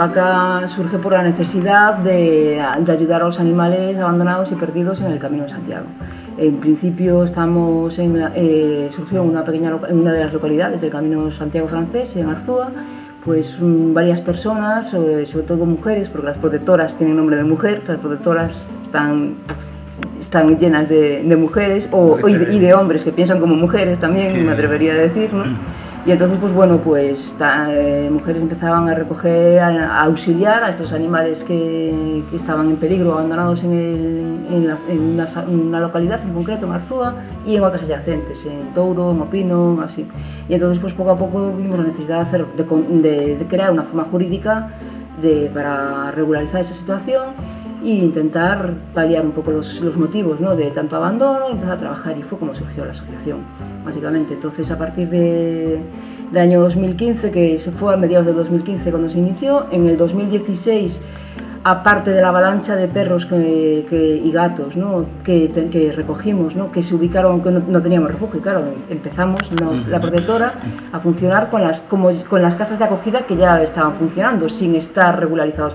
alpaca surge por la necesidad de ayudar a los animales abandonados y perdidos en el Camino de Santiago. En principio estamos surgió en una de las localidades del Camino Santiago francés, en Arzúa, pues varias personas, sobre todo mujeres, porque las protectoras tienen nombre de mujer, las protectoras están llenas de mujeres y de hombres que piensan como mujeres también, sí, me atrevería a decir, ¿no? Y entonces, pues bueno, pues mujeres empezaban a recoger, a auxiliar a estos animales que estaban en peligro, abandonados en una localidad en concreto, en Arzúa, y en otras adyacentes, en Touro, en O Pino, así. Y entonces, pues poco a poco vimos la necesidad de crear una forma jurídica para regularizar esa situación e intentar paliar un poco los motivos, ¿no?, de tanto abandono, y empezar a trabajar, y fue como surgió la asociación, básicamente. Entonces, a partir del año 2015, que se fue a mediados del 2015 cuando se inició, en el 2016, aparte de la avalancha de perros y gatos, ¿no?, que recogimos, ¿no?, que se ubicaron, aunque no teníamos refugio, claro, empezamos la protectora a funcionar con las casas de acogida que ya estaban funcionando, sin estar regularizados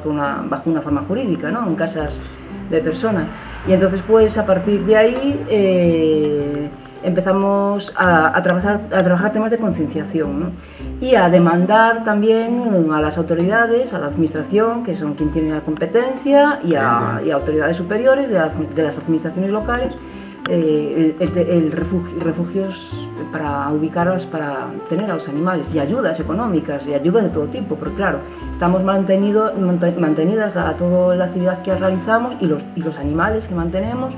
bajo una forma jurídica, ¿no?, en casas de personas. Y entonces, pues a partir de ahí empezamos a trabajar temas de concienciación, ¿no?, y a demandar también a las autoridades, a la administración, que son quien tiene la competencia, y a autoridades superiores de las administraciones locales, refugios para ubicarlos, para tener a los animales, y ayudas económicas, y ayudas de todo tipo, porque claro, estamos mantenidas a toda la actividad que realizamos, y los animales que mantenemos,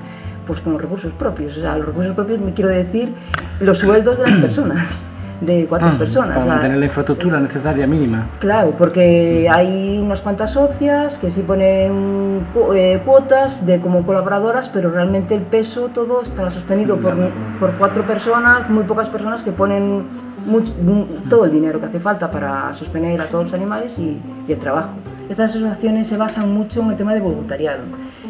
pues con los recursos propios. O sea, los recursos propios, me quiero decir, los sueldos de las personas, de cuatro personas. Para mantener la infraestructura necesaria mínima. Claro, porque hay unas cuantas socias que sí ponen cuotas como colaboradoras, pero realmente el peso todo está sostenido por cuatro personas, muy pocas personas que ponen todo el dinero que hace falta para sostener a todos los animales y el trabajo. Estas asociaciones se basan mucho en el tema de voluntariado.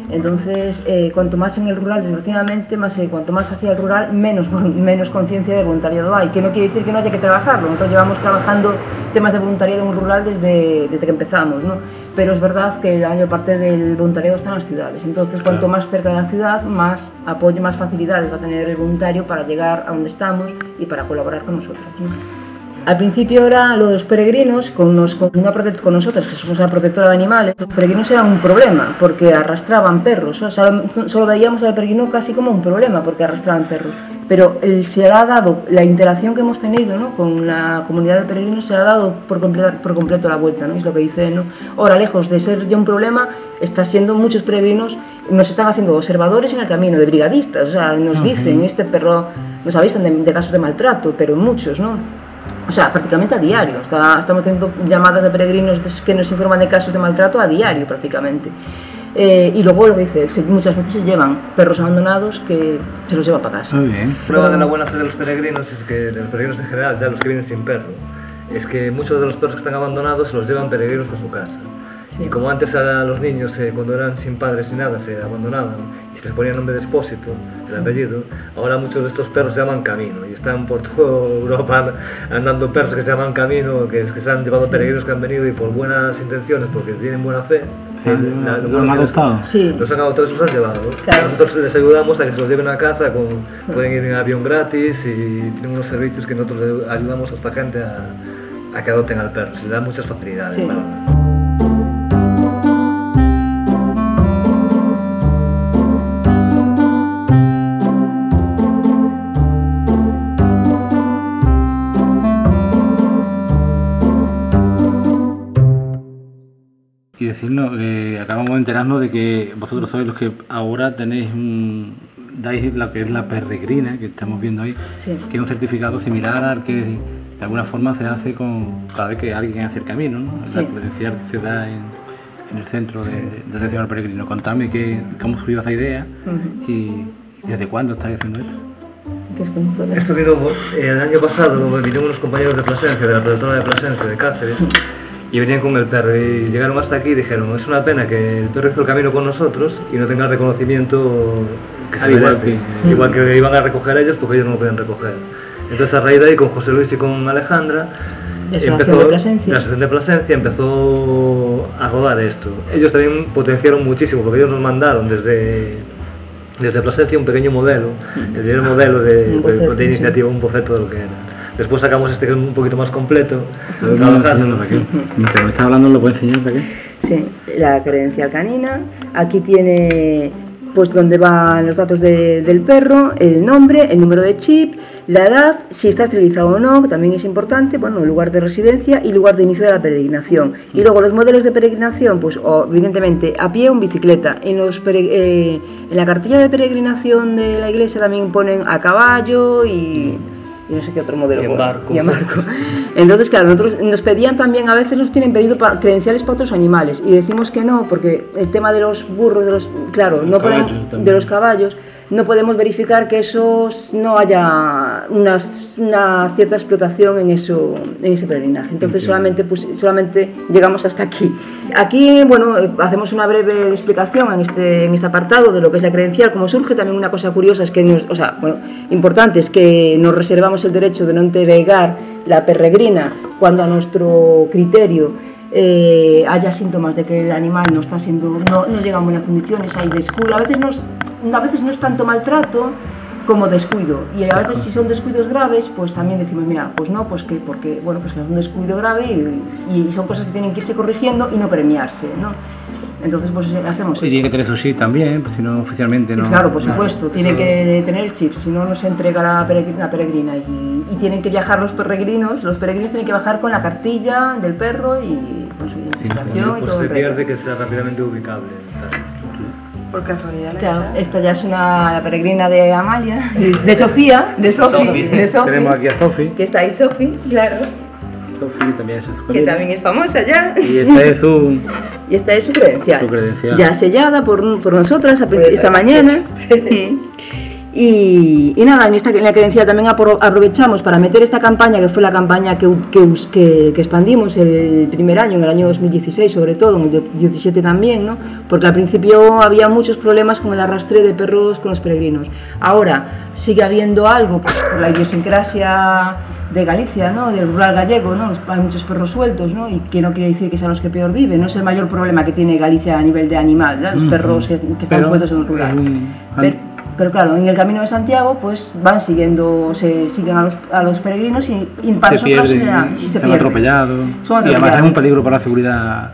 Entonces, cuanto más en el rural, desgraciadamente, cuanto más hacia el rural, menos conciencia de voluntariado hay, que no quiere decir que no haya que trabajarlo. Nosotros llevamos trabajando temas de voluntariado en rural desde que empezamos, ¿no? Pero es verdad que la mayor parte del voluntariado está en las ciudades. Entonces, cuanto más cerca de la ciudad, más apoyo, más facilidades va a tener el voluntario para llegar a donde estamos y para colaborar con nosotros, ¿no? Al principio era lo de los peregrinos, con nosotros, que somos una protectora de animales. Los peregrinos eran un problema porque arrastraban perros. O sea, solo veíamos al peregrino casi como un problema porque arrastraban perros. Pero se ha dado la interacción que hemos tenido, ¿no?, con la comunidad de peregrinos, se ha dado por completo la vuelta, ¿no? Es lo que dice, ¿no? Ahora, lejos de ser ya un problema, está siendo muchos peregrinos, nos están haciendo observadores en el camino, de brigadistas. O sea, nos dicen, este perro, nos avisan de casos de maltrato, pero muchos, ¿no? O sea, prácticamente a diario. Estamos teniendo llamadas de peregrinos que nos informan de casos de maltrato a diario, prácticamente. Y luego, lo que dice, muchas veces se llevan perros abandonados que se los lleva para casa. Muy bien. El problema de la buena fe de los peregrinos es que, de los peregrinos en general, ya los que vienen sin perro, es que muchos de los perros que están abandonados se los llevan peregrinos para su casa. Sí. Y como antes a los niños, cuando eran sin padres ni nada, se abandonaban y se les ponía el nombre de expósito, el apellido, ahora muchos de estos perros se llaman Camino, y están por toda Europa andando perros que se llaman Camino, que se han llevado peregrinos que han venido, y por buenas intenciones, porque tienen buena fe, los han adoptado y los han llevado. Claro. Nosotros les ayudamos a que se los lleven a casa, pueden ir en avión gratis, y tienen unos servicios que nosotros ayudamos a esta gente a que adopten al perro, se les dan muchas facilidades. Sí. Acabamos de enterarnos de que vosotros sois los que ahora tenéis dais lo que es la peregrina que estamos viendo ahí, sí, que es un certificado similar al que de alguna forma se hace cada vez que alguien hace el camino, ¿no? Sí. La credencial que se da en el centro, sí, de atención al peregrino. Contadme cómo surgió esa idea, y desde cuándo estáis haciendo esto. Esto vino el año pasado, vinieron unos compañeros de Plasencia, de la protectora de Plasencia, de Cáceres, y venían con el perro, y llegaron hasta aquí y dijeron, es una pena que el perro hizo el camino con nosotros y no tenga el reconocimiento que se merece, igual que iban a recoger ellos, porque ellos no lo pueden recoger. Entonces, a raíz de ahí, con José Luis y con Alejandra, la asociación de Plasencia empezó a rodar esto. Ellos también potenciaron muchísimo, porque ellos nos mandaron desde Plasencia un pequeño modelo, el primer modelo de iniciativa, un boceto de lo que era. Después sacamos este que es un poquito más completo. Trabajando, Raquel. Mientras me está hablando, ¿lo puede enseñar, Raquel? Sí, la credencial canina. Aquí tiene, pues, donde van los datos del perro, el nombre, el número de chip, la edad, si está esterilizado o no, que también es importante, bueno, lugar de residencia y lugar de inicio de la peregrinación. Y luego los modelos de peregrinación, pues evidentemente a pie o en bicicleta. En la cartilla de peregrinación de la iglesia también ponen a caballo y no sé qué otro modelo. Y en barco. Entonces, claro, nosotros nos pedían también, a veces nos tienen pedido credenciales para otros animales y decimos que no, porque el tema de los burros, de los caballos, no podemos verificar que eso no haya una cierta explotación en ese peregrinaje. Entonces solamente llegamos hasta aquí. Aquí, bueno, hacemos una breve explicación en este apartado de lo que es la credencial, cómo surge. También una cosa curiosa es que importante es que nos reservamos el derecho de no entregar la peregrina cuando a nuestro criterio haya síntomas de que el animal no llega a buenas condiciones, hay descuido. A veces no es tanto maltrato como descuido, y a veces si son descuidos graves, pues también decimos, mira, pues no, pues que, porque, bueno, pues que es un descuido grave y son cosas que tienen que irse corrigiendo y no premiarse, ¿no? Entonces, pues hacemos. Y tiene que tener su chip también, pues, si no, oficialmente no. Claro, por supuesto, tiene que tener el chip, si no, no se entrega la peregrina. Y tienen que viajar los peregrinos tienen que bajar con la cartilla del perro y con su identificación y todo. Se pierde que sea rápidamente ubicable. Por casualidad. Claro, esta ya es la peregrina de Amalia, de Sofía, de Sofi. Tenemos aquí a Sofi. Que está ahí Sofi, claro. Sofía también que también es famosa ya. Y esta es su credencial. Ya sellada por nosotras esta mañana. Y nada, en la credencial también aprovechamos para meter esta campaña, que fue la campaña que expandimos el primer año, en el año 2016 sobre todo, en el 2017 también, ¿no? Porque al principio había muchos problemas con el arrastre de perros con los peregrinos. Ahora sigue habiendo algo por la idiosincrasia de Galicia, ¿no? Del rural gallego, ¿no? Hay muchos perros sueltos, ¿no? Y que no quiere decir que sean los que peor viven. No es el mayor problema que tiene Galicia a nivel de animal, ¿no? Los perros que están sueltos en el rural. Pero claro, en el Camino de Santiago, pues van siguiendo, se siguen a los peregrinos y para nosotros se pierden. Son atropellados. Y además es un peligro para la seguridad.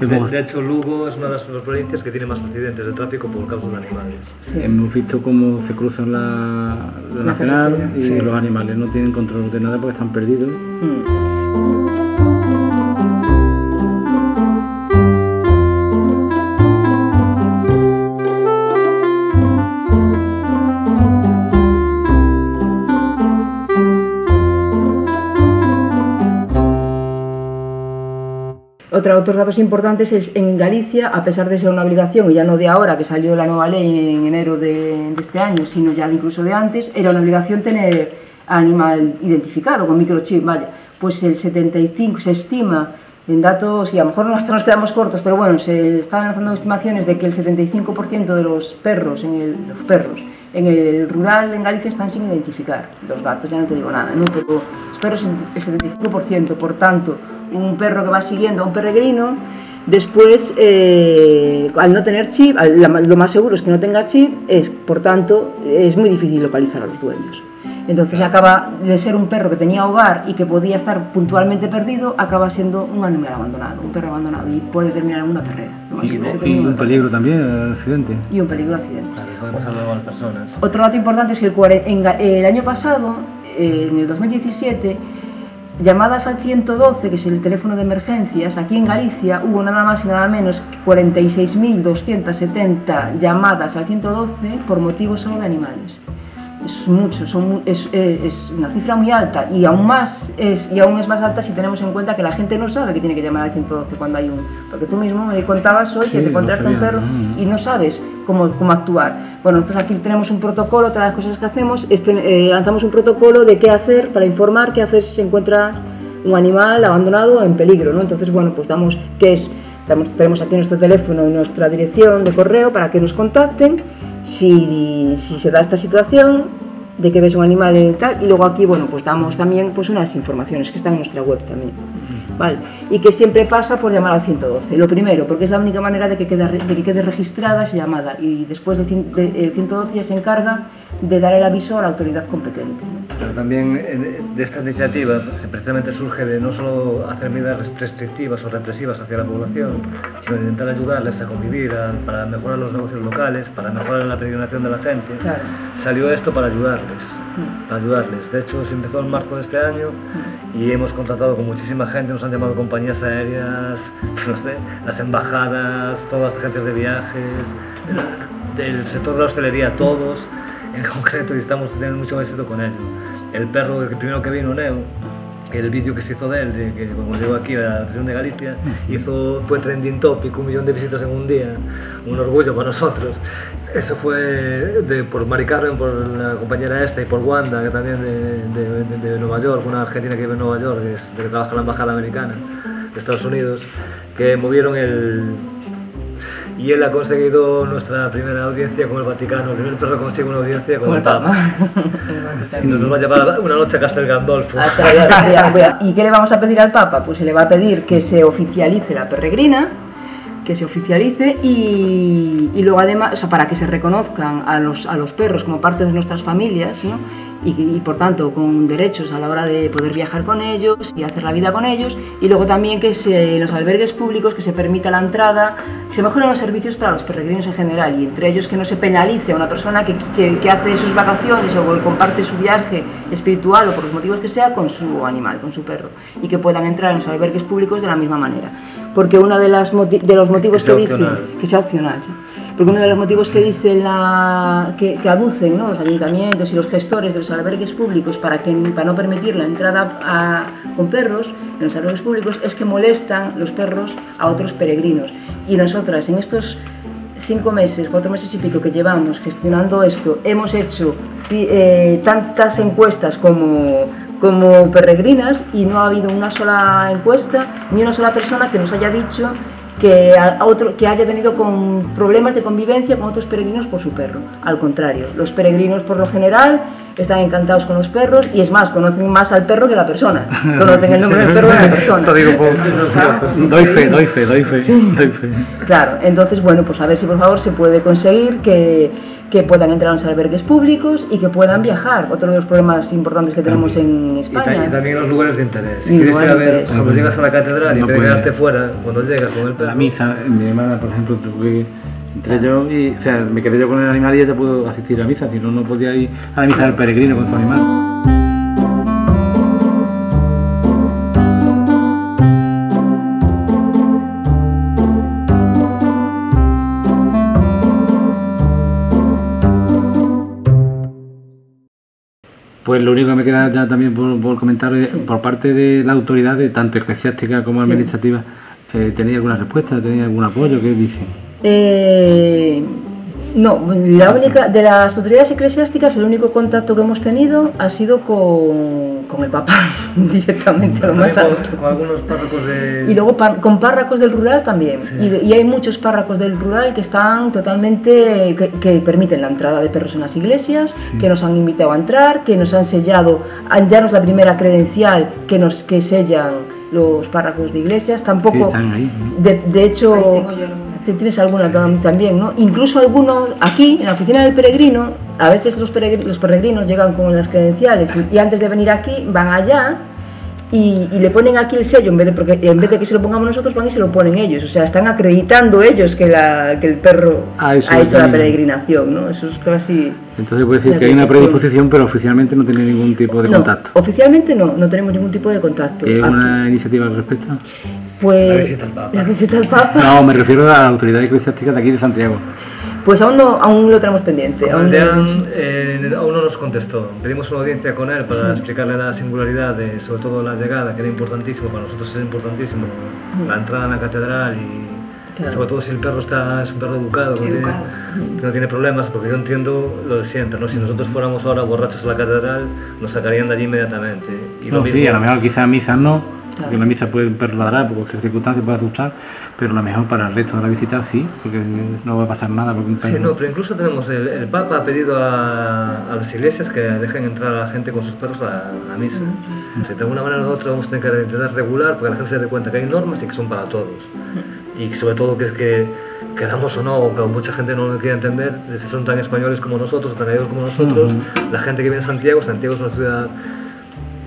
De hecho, Lugo es una de las provincias que tiene más accidentes de tráfico por causa de animales. Sí. Hemos visto cómo se cruzan la nacional y los animales no tienen control de nada porque están perdidos. Otros datos importantes es en Galicia, a pesar de ser una obligación, y ya no de ahora, que salió la nueva ley en enero de este año, sino ya incluso de antes, era una obligación tener animal identificado con microchip, vale. Pues el 75 se estima en datos, y a lo mejor hasta nos quedamos cortos, pero bueno, se están lanzando estimaciones de que el 75% de los perros en el rural en Galicia están sin identificar. Los gatos ya no te digo nada, ¿no? Pero los perros el 75%, por tanto, un perro que va siguiendo a un peregrino, después, al no tener chip, lo más seguro es que no tenga chip, por tanto, es muy difícil localizar a los dueños. Entonces acaba de ser un perro que tenía hogar y que podía estar puntualmente perdido, acaba siendo un animal abandonado, un perro abandonado, y puede terminar en una carrera. Y un peligro de accidente. Claro, a las personas. Otro dato importante es que el año pasado, en el 2017, llamadas al 112, que es el teléfono de emergencias, aquí en Galicia hubo nada más y nada menos que 46.270 llamadas al 112 por motivos solo de animales. Es mucho, es una cifra muy alta, y aún es más alta si tenemos en cuenta que la gente no sabe que tiene que llamar al 112 cuando hay un... Porque tú mismo me contabas hoy que te encontraste un perro y no sabes cómo actuar. Bueno, nosotros aquí tenemos un protocolo, todas las cosas que hacemos, lanzamos un protocolo de qué hacer para informar, qué hacer si se encuentra un animal abandonado o en peligro, ¿no? Entonces, bueno, pues damos tenemos aquí nuestro teléfono y nuestra dirección de correo para que nos contacten. Si se da esta situación, de que ves un animal y tal, y luego aquí, bueno, pues damos también pues unas informaciones que están en nuestra web también, ¿vale? Y que siempre pasa por llamar al 112, lo primero, porque es la única manera de que quede registrada esa llamada, y después el 112 ya se encarga de dar el aviso a la autoridad competente, ¿no? Pero también de esta iniciativa precisamente surge de no solo hacer medidas restrictivas o represivas hacia la población, sino de intentar ayudarles a convivir, para mejorar los negocios locales, para mejorar la peregrinación de la gente. Claro. Salió esto para ayudarles, De hecho, se empezó en marzo de este año y hemos contratado con muchísima gente, nos han llamado compañías aéreas, no sé, las embajadas, todas las agencias de viajes, del sector de la hostelería, todos en concreto, y estamos teniendo mucho éxito con ello. El perro, el primero que vino, Neo, el vídeo que se hizo de él, que cuando llegó aquí a la región de Galicia, fue trending topic, 1 millón de visitas en un día, un orgullo para nosotros. Eso fue por Mari Carmen, por la compañera esta, y por Wanda, que también de Nueva York, una argentina que vive en Nueva York, que trabaja en la embajada americana de Estados Unidos, que movieron y él ha conseguido nuestra primera audiencia con el Vaticano. El primer perro consigue una audiencia con el Papa. Si nos va a llevar una noche a Castel Gandolfo. ¿Y qué le vamos a pedir al Papa? Pues se le va a pedir que se oficialice la peregrina, que se oficialice y luego además, o sea, para que se reconozcan a los perros como parte de nuestras familias, ¿no? Y por tanto con derechos a la hora de poder viajar con ellos y hacer la vida con ellos, y luego también que en los albergues públicos que se permita la entrada, que se mejoren los servicios para los peregrinos en general, y entre ellos que no se penalice a una persona que hace sus vacaciones o que comparte su viaje espiritual o por los motivos que sea con su animal, con su perro, y que puedan entrar en los albergues públicos de la misma manera, porque uno de los motivos que dicen que sea opcional, ¿sí? Porque uno de los motivos que dice que abusen, ¿no?, los ayuntamientos y los gestores de los albergues públicos para no permitir la entrada con perros en los albergues públicos es que molestan los perros a otros peregrinos. Y nosotras en estos 4 meses y pico que llevamos gestionando esto, hemos hecho tantas encuestas como peregrinas, y no ha habido una sola encuesta ni una sola persona que nos haya dicho que haya tenido problemas de convivencia con otros peregrinos por su perro. Al contrario, los peregrinos por lo general están encantados con los perros, y es más, conocen más al perro que a la persona. Conocen el nombre del perro que a la persona. Doy fe. Claro, entonces, bueno, pues a ver si por favor se puede conseguir que puedan entrar a los albergues públicos y que puedan viajar. Otro de los problemas importantes que tenemos en España. Y también los lugares de interés. Si quieres ir a ver, cuando llegas a la catedral y quedarte fuera, cuando llegas con el perro. La misa, mi hermana, por ejemplo, me quedé yo con el animal y ella pudo asistir a la misa, si no, no podía ir a la misa del peregrino con su animal. Pues lo único que me queda ya también por comentar es, por parte de la autoridad, tanto eclesiástica como administrativa, ¿tenéis alguna respuesta? ¿Tenéis algún apoyo? ¿Qué dicen? No, la única, de las autoridades eclesiásticas, el único contacto que hemos tenido ha sido con el Papa, directamente, lo más alto. Con algunos párracos Y luego con párracos del rural también, sí. Y hay muchos párracos del rural que están totalmente, que permiten la entrada de perros en las iglesias, sí. Que nos han invitado a entrar, que nos han sellado, ya no es la primera credencial que sellan los párracos de iglesias, tampoco, sí, están ahí, ¿no? De hecho... Ahí tengo yo. Tienes alguna también, ¿no? Incluso algunos, aquí, en la oficina del peregrino, a veces los peregrinos llegan con las credenciales y antes de venir aquí van allá y le ponen aquí el sello, porque en vez de que se lo pongamos nosotros, van y se lo ponen ellos. O sea, están acreditando ellos que el perro ha hecho la peregrinación, ¿no? Eso es casi... Entonces puede decir que hay una predisposición, pero oficialmente no tenéis ningún tipo de contacto. Oficialmente no tenemos ningún tipo de contacto. ¿Hay alguna iniciativa al respecto? Pues... ¿La visita al Papa? No, me refiero a la autoridad eclesiástica de aquí de Santiago. Pues aún lo tenemos pendiente. Aún no nos contestó. Pedimos una audiencia con él para explicarle la singularidad, sobre todo la llegada, que era importantísimo, para nosotros es importantísimo, la entrada en la catedral y sobre todo si el perro es un perro educado, que no tiene problemas, porque yo entiendo lo de siempre, ¿no? Si nosotros fuéramos ahora borrachos a la catedral, nos sacarían de allí inmediatamente. Y lo mismo, a lo mejor quizás misas no. Porque la misa puede perladrar, por cualquier circunstancia puede asustar, pero lo mejor para el resto de la visita sí, porque no va a pasar nada. Porque sí, no, pero incluso tenemos, el Papa ha pedido a las iglesias que dejen entrar a la gente con sus perros a misa. Sí, de alguna manera nosotros vamos a tener que intentar regular, porque la gente se dé cuenta que hay normas y que son para todos. Y sobre todo que es que, queramos o no, aunque mucha gente no lo quiera entender, si son tan españoles como nosotros, tan gallegos como nosotros, la gente que viene a Santiago, Santiago es una ciudad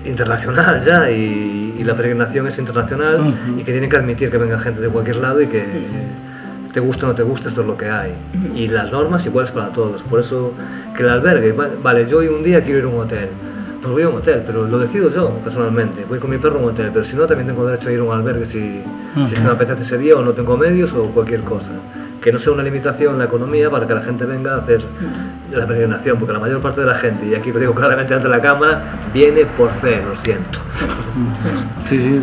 internacional ya, y la peregrinación es internacional, y que tienen que admitir que venga gente de cualquier lado y que te guste o no te guste, esto es lo que hay. Y las normas iguales para todos, por eso que el albergue, vale, yo hoy un día quiero ir a un hotel, pues voy a un hotel, pero lo decido yo personalmente, voy con mi perro a un hotel, pero si no también tengo derecho a ir a un albergue si me apetece ese día o no tengo medios o cualquier cosa. Que no sea una limitación la economía para que la gente venga a hacer la peregrinación, porque la mayor parte de la gente, y aquí lo digo claramente ante la cámara, viene por fe, lo siento. Sí, sí,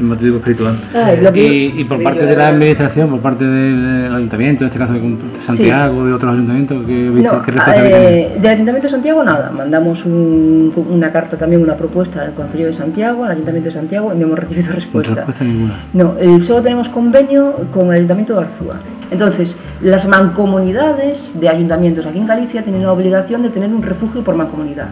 el motivo espiritual. Y por parte de la administración, por parte del ayuntamiento, en este caso de Santiago, sí, de otros ayuntamientos, ¿qué responsabilidad? De Ayuntamiento de Santiago nada, mandamos una carta también, una propuesta al Concello de Santiago, al Ayuntamiento de Santiago, y no hemos recibido respuesta. No respuesta ninguna. No, solo tenemos convenio con el Ayuntamiento de Arzúa. Entonces, las mancomunidades de ayuntamientos aquí en Galicia tienen la obligación de tener un refugio por mancomunidad.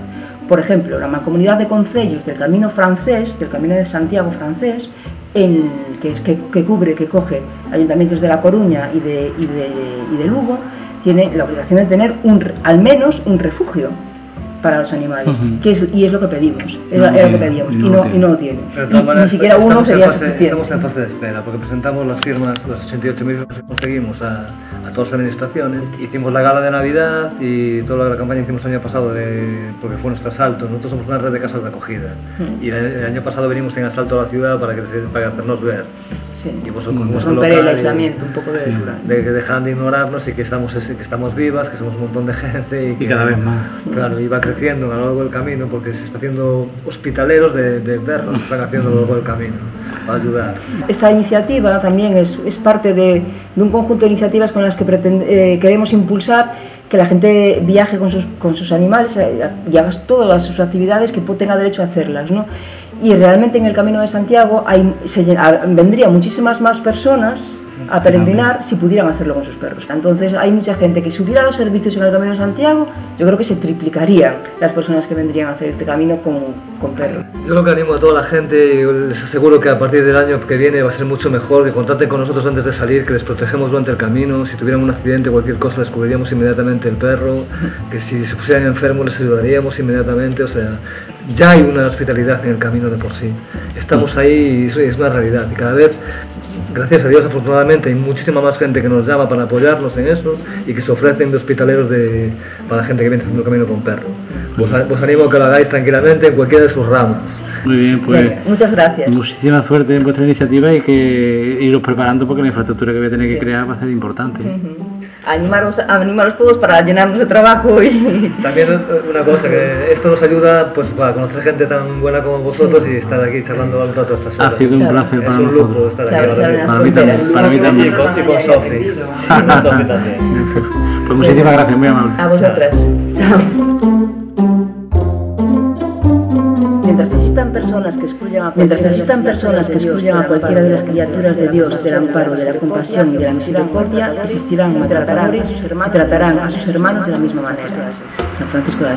Por ejemplo, la mancomunidad de concellos del Camino francés, del Camino de Santiago francés, que coge ayuntamientos de La Coruña y de Lugo, tiene la obligación de tener al menos un refugio para los animales, y es lo que pedimos, y no lo tienen. Ni siquiera uno sería suficiente. Estamos en fase de espera, porque presentamos las firmas, las 88.000 que conseguimos a todas las administraciones, hicimos la gala de Navidad y toda la campaña que hicimos el año pasado, porque fue nuestro asalto. Nosotros somos una red de casas de acogida, y el año pasado venimos en asalto a la ciudad para hacernos ver. Sí. Y vosotros romper el aislamiento un poco de que dejan de ignorarnos y que estamos vivas, que somos un montón de gente y cada vez más. Claro, y va creciendo a lo largo del camino, porque se está haciendo hospitaleros de perros, se están haciendo a lo largo del camino para ayudar. Esta iniciativa también es parte de un conjunto de iniciativas con las que queremos impulsar que la gente viaje con sus animales y haga todas sus actividades que tenga derecho a hacerlas, ¿no? Y realmente en el Camino de Santiago vendrían muchísimas más personas a peregrinar si pudieran hacerlo con sus perros. Entonces hay mucha gente que si hubiera los servicios en el Camino de Santiago, yo creo que se triplicarían las personas que vendrían a hacer este camino con perros. Yo lo que animo a toda la gente, les aseguro que a partir del año que viene va a ser mucho mejor, que contacten con nosotros antes de salir, que les protegemos durante el camino, si tuvieran un accidente o cualquier cosa les cubriríamos inmediatamente el perro, que si se pusieran enfermos les ayudaríamos inmediatamente, o sea, ya hay una hospitalidad en el camino de por sí. Estamos ahí y es una realidad, y cada vez, gracias a Dios, afortunadamente hay muchísima más gente que nos llama para apoyarnos en eso y que se ofrecen de hospitaleros para la gente que viene haciendo el camino con perro. Os animo a que lo hagáis tranquilamente en cualquiera de sus ramas. Muy bien, pues venga, muchas gracias. Muchísima suerte en vuestra iniciativa y que iros preparando, porque la infraestructura que voy a tener que crear va a ser importante. Animaros todos para llenarnos de trabajo. También una cosa, que esto nos ayuda pues para conocer gente tan buena como vosotros y estar aquí charlando al rato estas horas. Ha sido un placer para nosotros. Es un lujo estar aquí. Para mí también. Y con Sofía también. Pues muchísimas gracias, muy amable. A vosotras. Chao. Mientras existan personas que excluyan a cualquiera de las criaturas de Dios del amparo, de la compasión y de la misericordia, existirán maltratadores y tratarán a sus hermanos de la misma manera. San Francisco de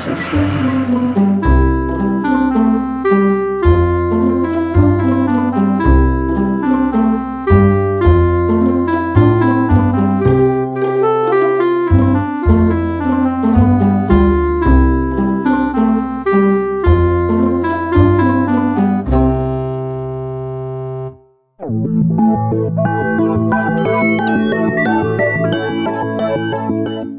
Asís.